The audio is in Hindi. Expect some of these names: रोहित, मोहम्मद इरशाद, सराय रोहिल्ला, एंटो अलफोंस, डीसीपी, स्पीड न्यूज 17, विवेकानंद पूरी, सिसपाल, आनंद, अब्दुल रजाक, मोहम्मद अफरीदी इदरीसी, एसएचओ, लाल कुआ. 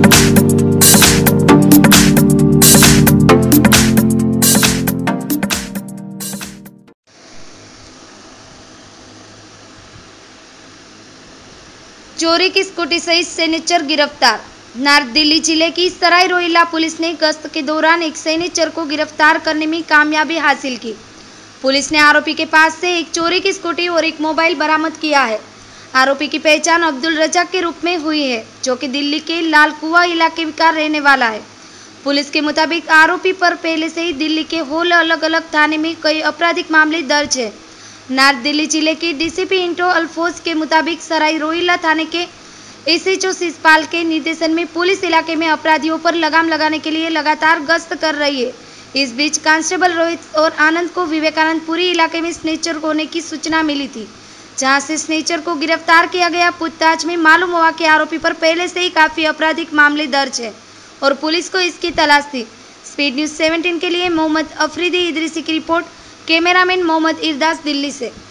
चोरी की स्कूटी सहित सैनिचर गिरफ्तार। दिल्ली जिले की सराय रोहिल्ला पुलिस ने गश्त के दौरान एक सैनिचर को गिरफ्तार करने में कामयाबी हासिल की। पुलिस ने आरोपी के पास से एक चोरी की स्कूटी और एक मोबाइल बरामद किया है। आरोपी की पहचान अब्दुल रजाक के रूप में हुई है, जो कि दिल्ली के लाल कुआ इलाके का रहने वाला है। पुलिस के मुताबिक आरोपी पर पहले से ही दिल्ली के होल अलग अलग थाने में कई आपराधिक मामले दर्ज है। दिल्ली जिले के डीसीपी एंटो अलफोंस के मुताबिक सराय रोहिल्ला थाने के एसएचओ सिसपाल के निर्देशन में पुलिस इलाके में अपराधियों पर लगाम लगाने के लिए लगातार गश्त कर रही है। इस बीच कांस्टेबल रोहित और आनंद को विवेकानंद पूरी इलाके में स्नेचर होने की सूचना मिली थी, जहां से स्नेचर को गिरफ्तार किया गया। पूछताछ में मालूम हुआ कि आरोपी पर पहले से ही काफी आपराधिक मामले दर्ज है और पुलिस को इसकी तलाश थी। स्पीड न्यूज 17 के लिए मोहम्मद अफरीदी इदरीसी की रिपोर्ट। कैमरामैन मोहम्मद इरशाद, दिल्ली से।